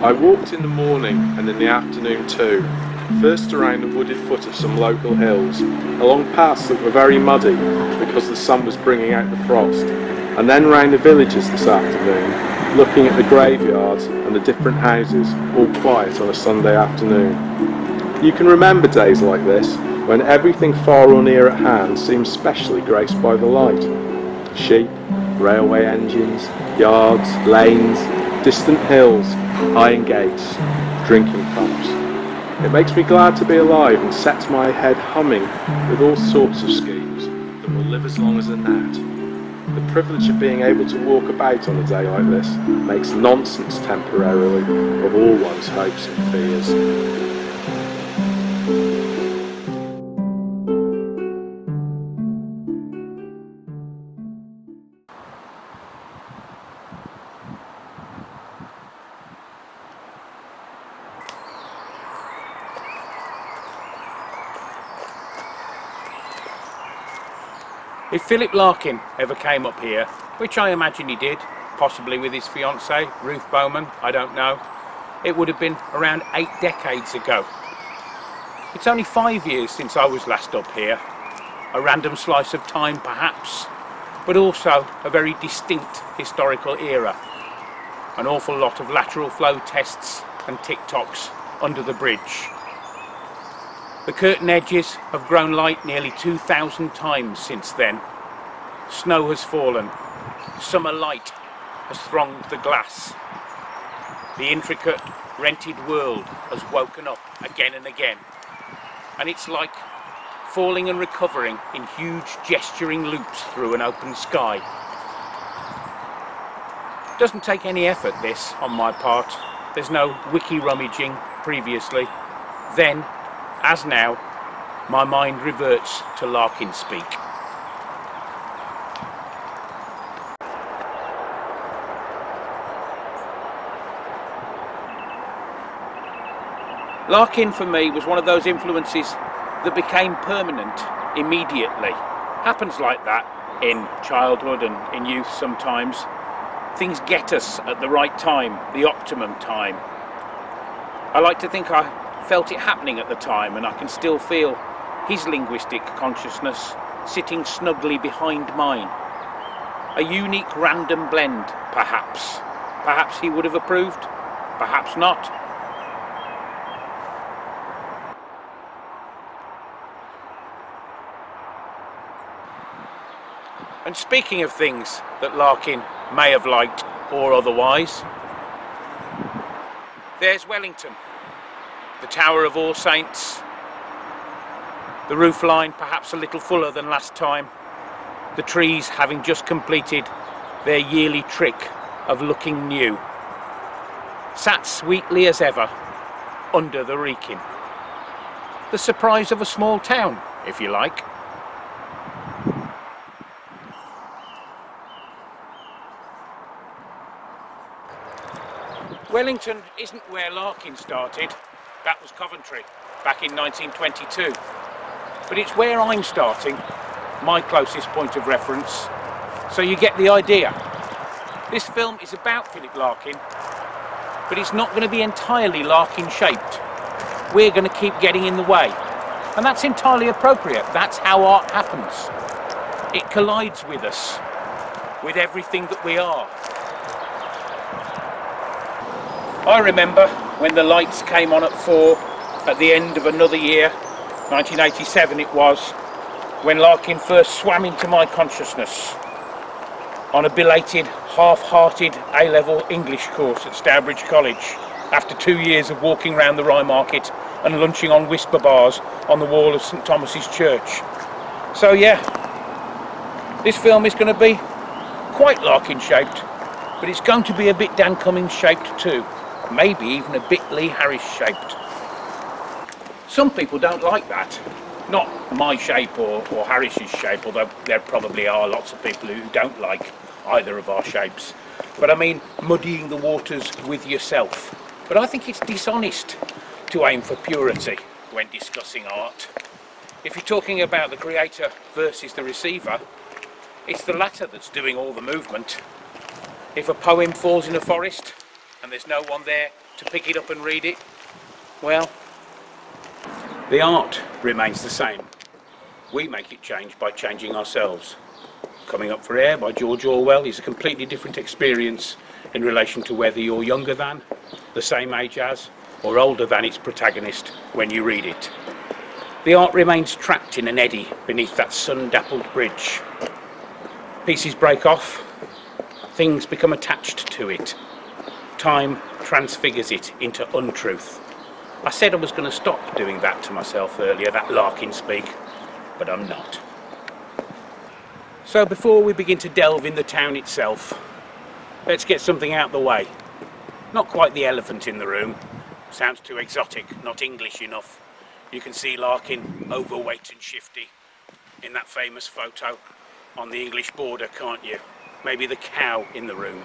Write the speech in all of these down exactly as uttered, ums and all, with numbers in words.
I walked in the morning and in the afternoon too, first around the wooded foot of some local hills, along paths that were very muddy because the sun was bringing out the frost, and then round the villages this afternoon, looking at the graveyards and the different houses, all quiet on a Sunday afternoon. You can remember days like this, when everything far or near at hand seemed specially graced by the light. Sheep, railway engines, yards, lanes, distant hills, iron gates, drinking pumps. It makes me glad to be alive and sets my head humming with all sorts of schemes that will live as long as a gnat. The privilege of being able to walk about on a day like this makes nonsense temporarily of all one's hopes and fears. If Philip Larkin ever came up here, which I imagine he did, possibly with his fiancée, Ruth Bowman, I don't know, it would have been around eight decades ago. It's only five years since I was last up here. A random slice of time perhaps, but also a very distinct historical era. An awful lot of lateral flow tests and tick-tocks under the bridge. The curtain edges have grown light nearly two thousand times since then. Snow has fallen. Summer light has thronged the glass. The intricate, rented world has woken up again and again. And it's like falling and recovering in huge gesturing loops through an open sky. It doesn't take any effort, this, on my part. There's no wiki rummaging previously. Then, as now, my mind reverts to Larkin speak. Larkin for me was one of those influences that became permanent immediately. Happens like that in childhood and in youth sometimes. Things get us at the right time, the optimum time. I like to think I felt it happening at the time, and I can still feel his linguistic consciousness sitting snugly behind mine. A unique random blend, perhaps. Perhaps he would have approved, perhaps not. And speaking of things that Larkin may have liked or otherwise, there's Wellington. The Tower of All Saints, the roof line perhaps a little fuller than last time, the trees having just completed their yearly trick of looking new, sat sweetly as ever under the Wrekin. The surprise of a small town, if you like. Wellington isn't where Larkin started. That was Coventry, back in nineteen twenty-two. But it's where I'm starting, my closest point of reference, so you get the idea. This film is about Philip Larkin, but it's not going to be entirely Larkin-shaped. We're going to keep getting in the way, and that's entirely appropriate. That's how art happens. It collides with us, with everything that we are. I remember when the lights came on at four at the end of another year, nineteen eighty-seven it was, when Larkin first swam into my consciousness on a belated, half-hearted A-level English course at Stourbridge College after two years of walking round the Rye Market and lunching on whisper bars on the wall of St Thomas' Church. So yeah, this film is going to be quite Larkin-shaped, but it's going to be a bit Dan Cummings-shaped too. Maybe even a bit Lee Harris shaped. Some people don't like that. Not my shape or, or Harris's shape, although there probably are lots of people who don't like either of our shapes. But I mean muddying the waters with yourself. But I think it's dishonest to aim for purity when discussing art. If you're talking about the creator versus the receiver, it's the latter that's doing all the movement. If a poem falls in a forest, and there's no one there to pick it up and read it, well, the art remains the same. We make it change by changing ourselves. Coming Up for Air by George Orwell is a completely different experience in relation to whether you're younger than, the same age as, or older than its protagonist when you read it. The art remains trapped in an eddy beneath that sun-dappled bridge. Pieces break off, things become attached to it. Time transfigures it into untruth. I said I was going to stop doing that to myself earlier, that Larkin speak, but I'm not. So before we begin to delve in the town itself, let's get something out of the way. Not quite the elephant in the room. Sounds too exotic, not English enough. You can see Larkin overweight and shifty in that famous photo on the English border, can't you? Maybe the cow in the room.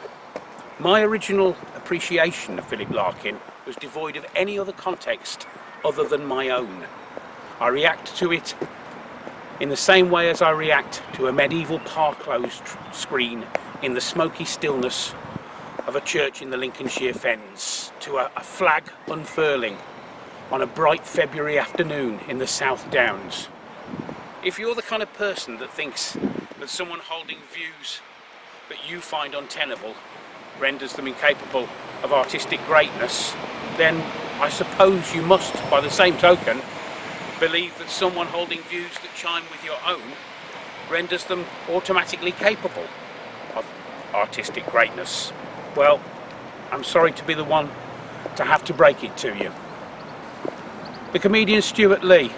My original appreciation of Philip Larkin was devoid of any other context other than my own. I react to it in the same way as I react to a medieval parclosed screen in the smoky stillness of a church in the Lincolnshire fens, to a, a flag unfurling on a bright February afternoon in the South Downs. If you're the kind of person that thinks that someone holding views that you find untenable renders them incapable of artistic greatness, then I suppose you must, by the same token, believe that someone holding views that chime with your own renders them automatically capable of artistic greatness. Well, I'm sorry to be the one to have to break it to you. The comedian Stuart Lee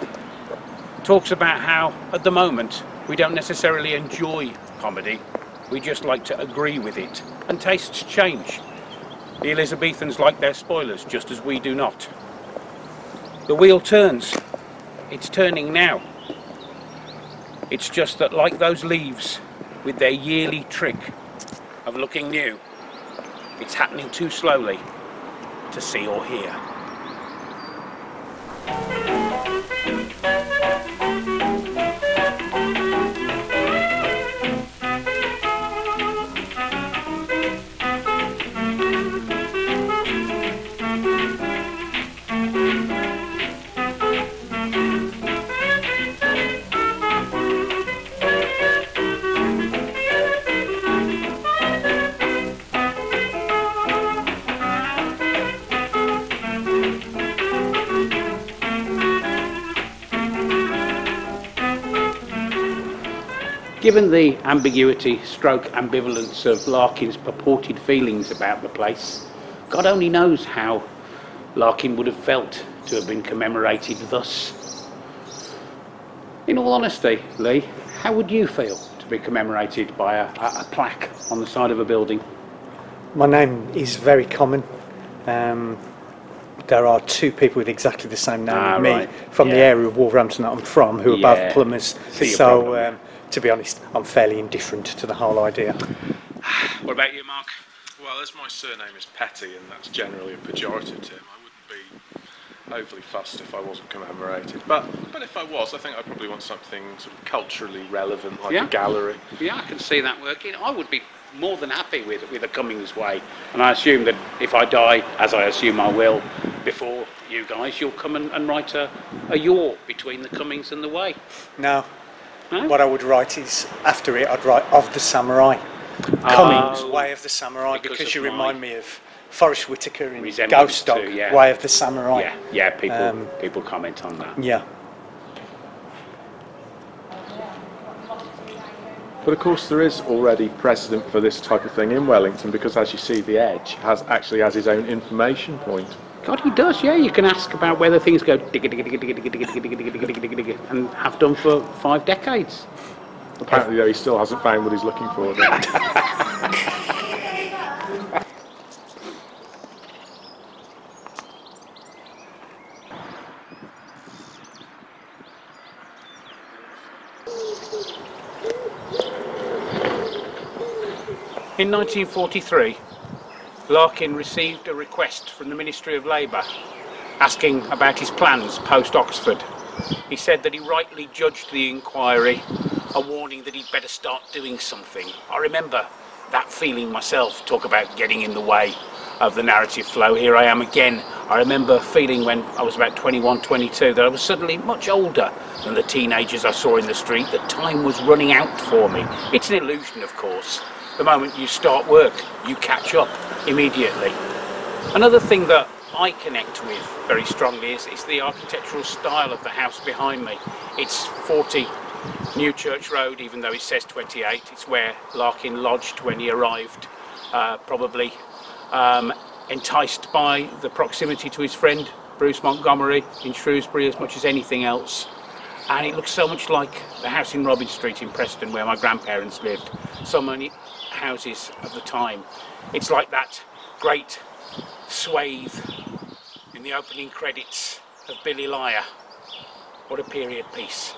talks about how, at the moment, we don't necessarily enjoy comedy, we just like to agree with it, and tastes change. The Elizabethans like their spoilers just as we do not. The wheel turns. It's turning now. It's just that, like those leaves with their yearly trick of looking new, it's happening too slowly to see or hear. Given the ambiguity stroke ambivalence of Larkin's purported feelings about the place, God only knows how Larkin would have felt to have been commemorated thus. In all honesty, Lee, how would you feel to be commemorated by a, a, a plaque on the side of a building? My name is very common. Um, there are two people with exactly the same name ah, as me right. from yeah. the area of Wolverhampton that I'm from, who are yeah. both plumbers. See so. To be honest, I'm fairly indifferent to the whole idea. What about you, Mark? Well, as my surname is Petty, and that's generally a pejorative term, I wouldn't be overly fussed if I wasn't commemorated. But but if I was, I think I'd probably want something sort of culturally relevant, like yeah. a gallery. Yeah, I can see that working. I would be more than happy with with a Cummings Way, and I assume that if I die, as I assume I will, before you guys, you'll come and, and write a, a yaw between the Cummings and the Way. No. No? What I would write is, after it, I'd write of the samurai. Cummings, oh, Way of the Samurai, because, because you remind me of Forrest Whitaker in Ghost Dog, yeah. Way of the Samurai. Yeah, yeah people, um, people comment on that. Yeah. But of course there is already precedent for this type of thing in Wellington, because as you see, The Edge has actually has his own information point. God, he does, yeah. You can ask about whether things go digga digga digga digga digga digga digga digga digga digga digga and have done for five decades. Apparently, though, he still hasn't found what he's looking for. In nineteen forty-three, Larkin received a request from the Ministry of Labour asking about his plans post-Oxford. He said that he rightly judged the inquiry a warning that he'd better start doing something. I remember that feeling myself, talk about getting in the way. of the narrative flow, here I am again. I remember feeling when I was about twenty-one, twenty-two that I was suddenly much older than the teenagers I saw in the street, that time was running out for me. It's an illusion, of course. The moment you start work, you catch up immediately. Another thing that I connect with very strongly is, is the architectural style of the house behind me. It's forty New Church Road, even though it says twenty-eight. It's where Larkin lodged when he arrived, uh, probably um, enticed by the proximity to his friend Bruce Montgomery in Shrewsbury as much as anything else. And it looks so much like the house in Robin Street in Preston where my grandparents lived. So many houses of the time. It's like that great swathe in the opening credits of Billy Liar. What a period piece.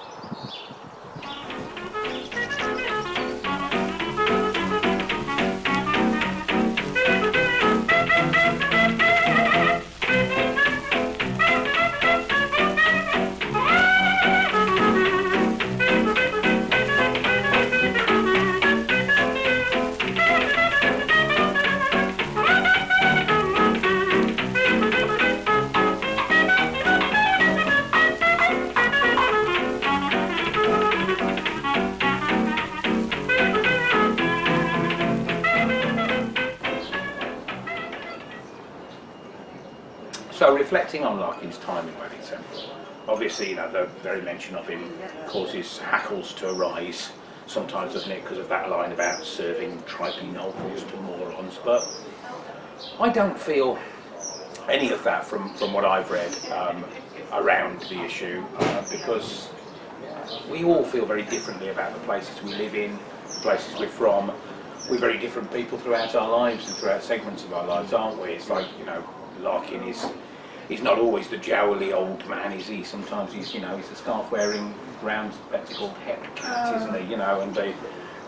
So reflecting on Larkin's time in Wellington, obviously, you know, the very mention of him causes hackles to arise sometimes, doesn't it, because of that line about serving triping novels to morons. But I don't feel any of that from, from what I've read um, around the issue, uh, because we all feel very differently about the places we live in, the places we're from. We're very different people throughout our lives and throughout segments of our lives, aren't we? It's like, you know, Larkin is he's not always the jowly old man, is he? Sometimes he's, you know, he's a scarf wearing round spectacled hep cat, isn't he, you know, and the,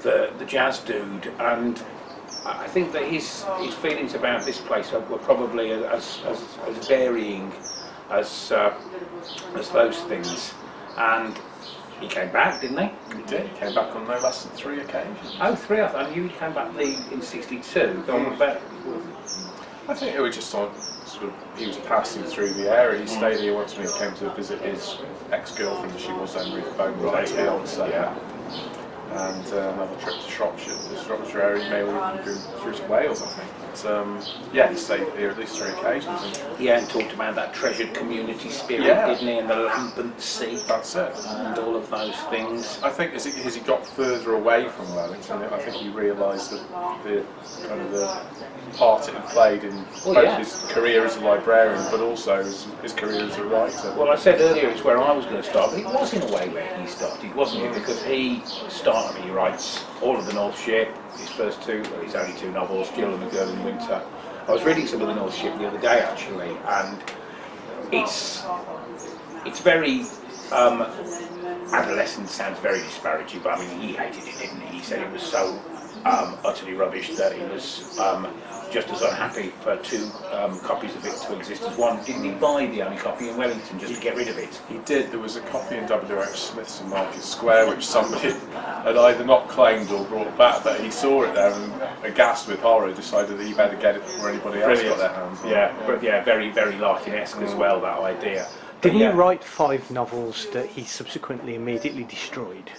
the the jazz dude. And I think that his his feelings about this place were probably as as, as varying as uh, as those things. And he came back, didn't he? He did. He came back on no less than three occasions. Oh, three! I, I knew he came back the in sixty-two. Gone back. I think it was just on, sort of, he was passing through the area. He stayed here once when he came to visit his ex-girlfriend, she was then Ruth Bowman, right, his fiancée. Yeah. And uh, another trip to Shropshire, the Shropshire area, maybe through to Wales, I think. But, um, yeah, he stayed here at least three occasions. And yeah, and talked about that treasured community spirit, yeah, didn't he, and the lambent sea. That's it. And all of those things. I think as he, as he got further away from Wellington, I think he realised that the kind of the part it played in both, well, yeah, his career as a librarian, but also his, his career as a writer. Well, I said earlier it's where I was going to start, but it was in a way where he started, wasn't it? Because he started, he writes all of the North Ship, his first two, well, his only two novels, Jill and The Girl in Winter. I was reading some of the North Ship the other day, actually, and it's it's very... Um, adolescence sounds very disparaging, but I mean, he hated it, didn't he? He said it was so um, utterly rubbish that he was... Um, just as unhappy for two um, copies of it to exist as one. Didn't he buy the only copy in Wellington just to get rid of it? He did. There was a copy in W H Smith's in Market Square which somebody had either not claimed or brought back, but he saw it there and, aghast with horror, decided that he better get it before anybody else Brilliant. got their hands on it. Yeah, but yeah, very, very Larkin-esque mm. as well, that idea. Did yeah. he write five novels that he subsequently immediately destroyed?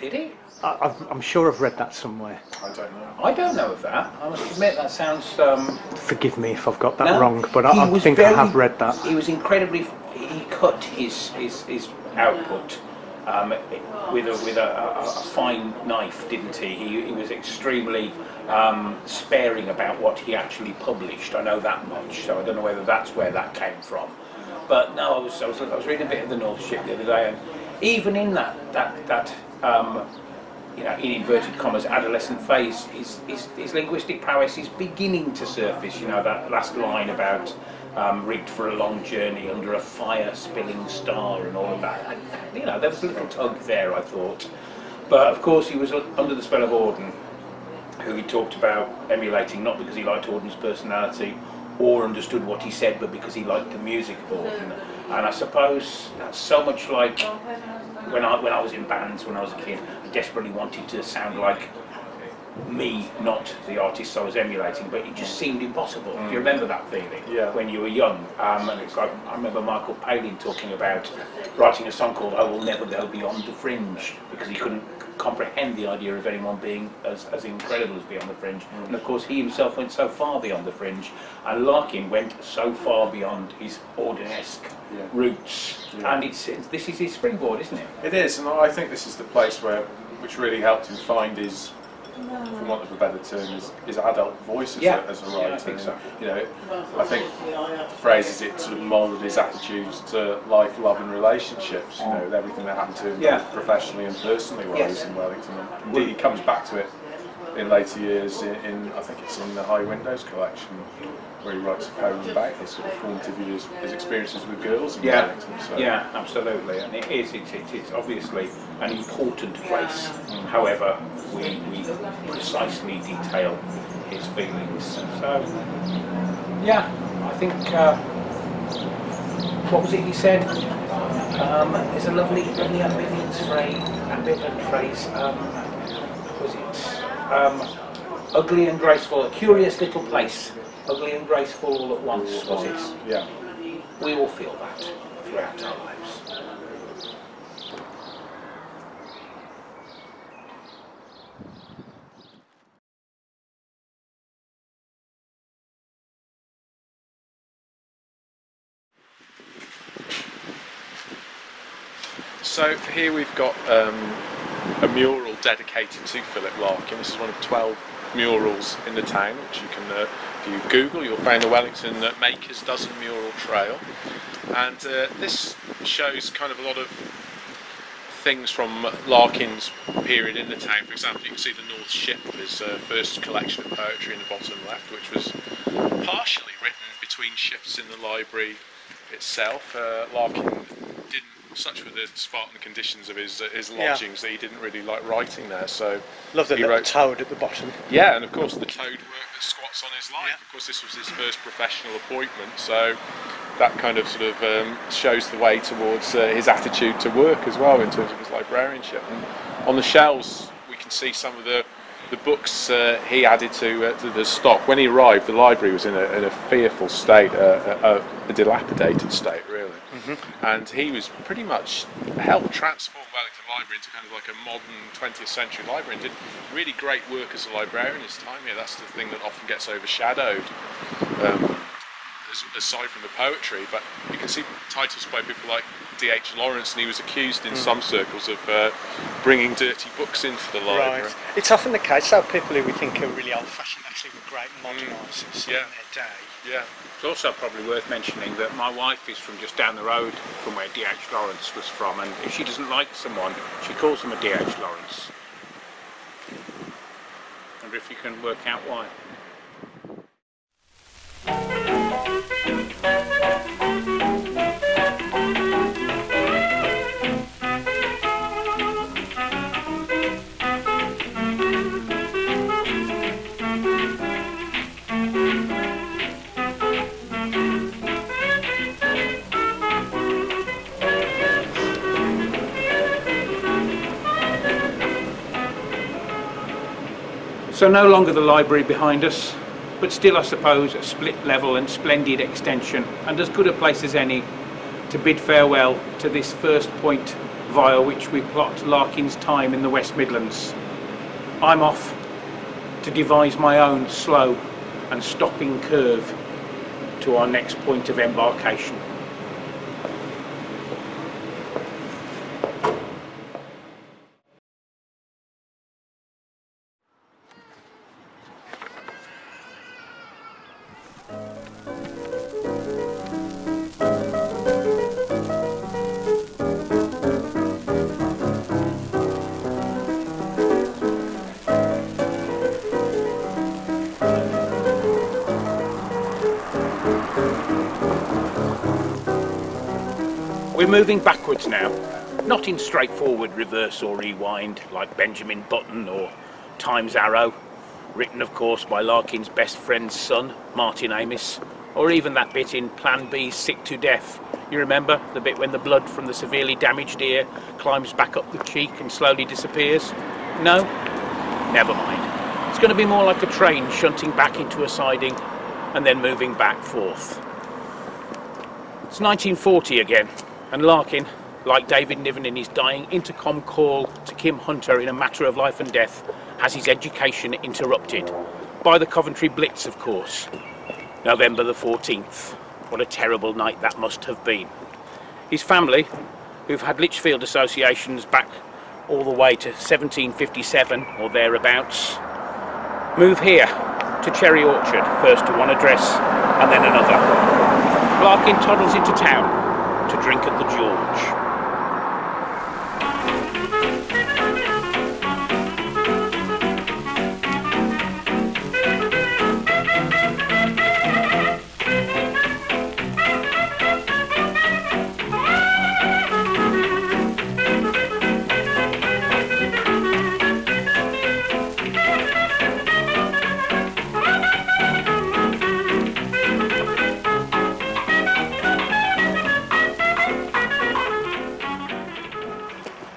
Did he? I, I'm sure I've read that somewhere. I don't know. I don't know of that. I must admit that sounds... Um... Forgive me if I've got that no, wrong, but I, I think very, I have read that. He was incredibly... He cut his his, his output um, with, a, with a, a fine knife, didn't he? He, he was extremely um, sparing about what he actually published. I know that much, so I don't know whether that's where that came from. But no, I was, I was, I was reading a bit of the North Ship the other day, and even in that... that, that um, you know, in inverted commas, adolescent phase, his, his, his linguistic prowess is beginning to surface, you know, that last line about um, rigged for a long journey under a fire-spilling star and all of that. And, you know, there was a little tug there, I thought. But, of course, he was under the spell of Auden, who he talked about emulating, not because he liked Auden's personality or understood what he said, but because he liked the music of Auden. And I suppose that's so much like... When I, when I was in bands when I was a kid, I desperately wanted to sound like me, not the artist I was emulating, but it just seemed impossible. Mm. Do you remember that feeling yeah. when you were young? Um, and it's like, I remember Michael Palin talking about writing a song called I Will Never Go Beyond the Fringe, because he couldn't comprehend the idea of anyone being as, as incredible as Beyond the Fringe. Mm. And of course he himself went so far beyond the fringe, and Larkin went so far beyond his Audenesque yeah. roots. Yeah. And it's, it's this is his springboard, isn't it? It is, and I think this is the place where, which really helped him find his, for want of a better term, is, is adult voice as, yeah. a, as a writer. Yeah, I think so. You know, I think the phrase is it sort of moulded his attitudes to life, love and relationships, you know, with everything that happened to him yeah. professionally and personally while yes. he was in Wellington. Indeed, he comes back to it in later years in, in, I think it's in the High Windows collection, where he writes a poem about his sort of formative years, his experiences with girls in yeah. Wellington. So. Yeah, absolutely, and it is, it's, it, it's obviously an important place, mm. however we, we precisely detail his feelings. So, yeah, I think, uh, what was it he said? Um, there's a lovely, lovely ambivalent phrase, ambivalent phrase, um, was it? Um, ugly and graceful, a curious little place, ugly and graceful all at once, was it? Yeah. We all feel that throughout our lives. So here we've got um, a mural dedicated to Philip Larkin. This is one of twelve murals in the town, which you can, uh, if you Google, you'll find the Wellington uh, Maker's Dozen Mural Trail. And uh, this shows kind of a lot of things from Larkin's period in the town. For example, you can see the North Ship, his uh, first collection of poetry in the bottom left, which was partially written between shifts in the library itself. Uh, Larkin didn't, such were the Spartan conditions of his uh, his lodgings, yeah. that he didn't really like writing there. So love the little toad at the bottom. Yeah, and of course the toad work that squats on his life. Yeah. Of course, this was his first professional appointment, so that kind of sort of um, shows the way towards uh, his attitude to work as well in terms of his librarianship. And on the shelves, we can see some of the the books uh, he added to, uh, to the stock. When he arrived, the library was in a, in a fearful state, uh, a, a dilapidated state, really. Mm-hmm. And he was pretty much helped transform Wellington Library into kind of like a modern twentieth century library, and did really great work as a librarian his time here. That's the thing that often gets overshadowed, um, aside from the poetry. But you can see titles by people like D H Lawrence, and he was accused in mm. some circles of uh, bringing dirty books into the library. Right. It's often the case that people who we think are really old-fashioned actually were great modern mm. artists yeah. in their day. Yeah. It's also probably worth mentioning that my wife is from just down the road from where D H Lawrence was from, and if she doesn't like someone, she calls them a D H Lawrence. I wonder if you can work out why. So no longer the library behind us, but still I suppose a split level and splendid extension, and as good a place as any to bid farewell to this first point via which we plot Larkin's time in the West Midlands. I'm off to devise my own slow and stopping curve to our next point of embarkation. We're moving backwards now, not in straightforward reverse or rewind like Benjamin Button or Time's Arrow, written of course by Larkin's best friend's son, Martin Amis, or even that bit in Plan B's Sick to Death. You remember the bit when the blood from the severely damaged ear climbs back up the cheek and slowly disappears? No? Never mind. It's going to be more like a train shunting back into a siding and then moving back forth. It's nineteen forty again, and Larkin, like David Niven in his dying intercom call to Kim Hunter in A Matter of Life and Death, has his education interrupted. By the Coventry Blitz, of course. November the fourteenth. What a terrible night that must have been. His family, who've had Lichfield associations back all the way to seventeen fifty-seven or thereabouts, move here to Cherry Orchard, first to one address and then another. Larkin toddles into town to drink at the George.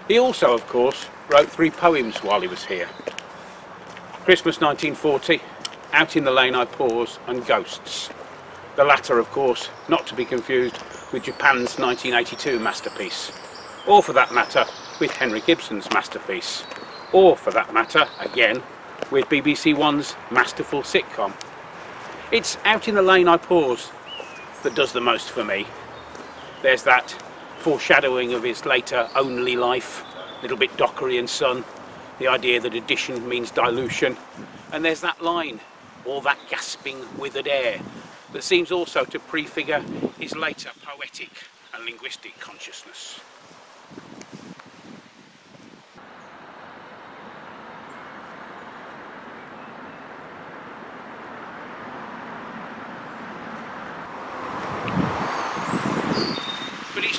He also, of course, wrote three poems while he was here. Christmas nineteen forty, Out in the Lane I Pause, and Ghosts. The latter, of course, not to be confused with Japan's nineteen eighty-two masterpiece, or for that matter, with Henry Gibson's masterpiece, or for that matter, again, with B B C One's masterful sitcom. It's Out in the Lane I Pause that does the most for me. There's that foreshadowing of his later only life, a little bit Dockery and Son, the idea that addition means dilution. And there's that line, all that gasping withered air, that seems also to prefigure his later poetic and linguistic consciousness.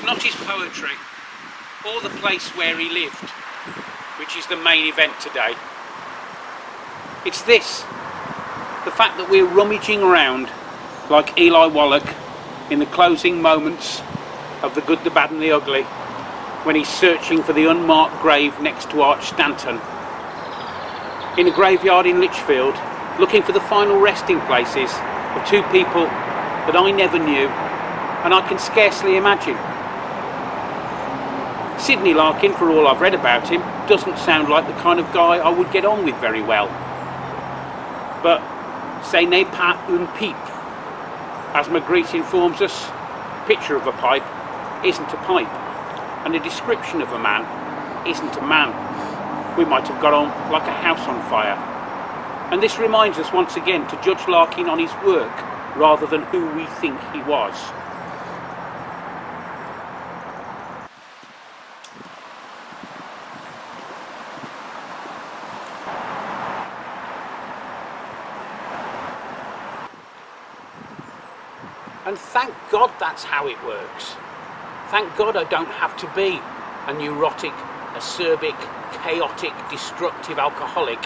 Not his poetry, or the place where he lived, which is the main event today. It's this, the fact that we're rummaging around like Eli Wallach in the closing moments of The Good, the Bad and the Ugly, when he's searching for the unmarked grave next to Arch Stanton. In a graveyard in Lichfield, looking for the final resting places of two people that I never knew and I can scarcely imagine. Sidney Larkin, for all I've read about him, doesn't sound like the kind of guy I would get on with very well. But ce n'est pas une pipe. As Magritte informs us, a picture of a pipe isn't a pipe, and a description of a man isn't a man. We might have got on like a house on fire. And this reminds us once again to judge Larkin on his work rather than who we think he was. And thank God that's how it works. Thank God I don't have to be a neurotic, acerbic, chaotic, destructive alcoholic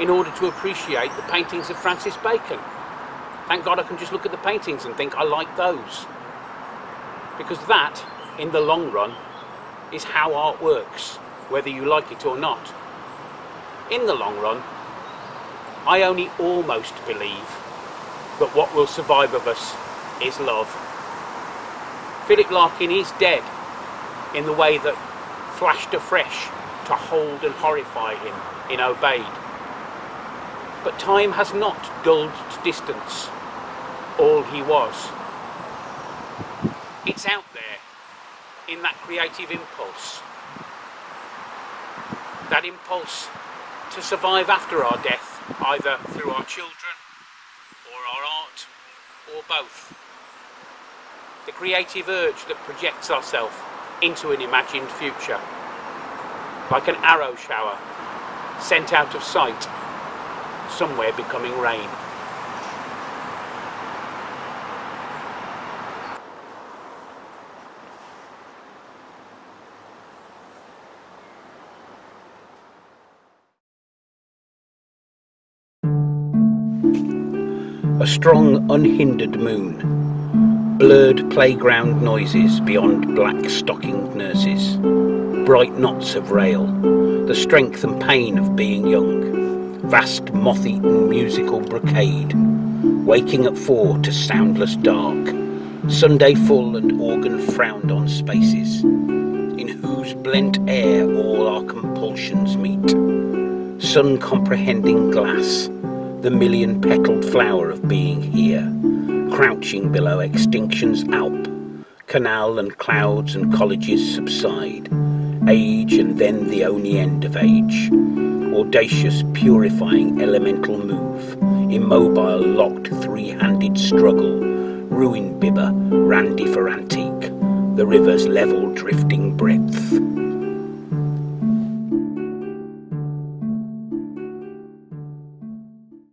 in order to appreciate the paintings of Francis Bacon. Thank God I can just look at the paintings and think I like those. Because that, in the long run, is how art works, whether you like it or not. In the long run, I only almost believe that what will survive of us is love. Philip Larkin is dead in the way that flashed afresh to hold and horrify him in Obeyed. But time has not dulled to distance all he was. It's out there in that creative impulse, that impulse to survive after our death, either through our children or our art or both. The creative urge that projects ourselves into an imagined future, like an arrow shower sent out of sight, somewhere becoming rain. A strong, unhindered moon. Blurred playground noises beyond black-stockinged nurses. Bright knots of rail. The strength and pain of being young. vast moth-eaten musical brocade, waking at four to soundless dark, Sunday full and organ frowned on spaces, in whose blent air all our compulsions meet, sun-comprehending glass, the million-petaled flower of being here, crouching below extinction's alp, canal and clouds and colleges subside, age and then the only end of age, audacious, purifying, elemental move, immobile, locked, three-handed struggle, ruin bibber, randy for antique, the river's level drifting breadth.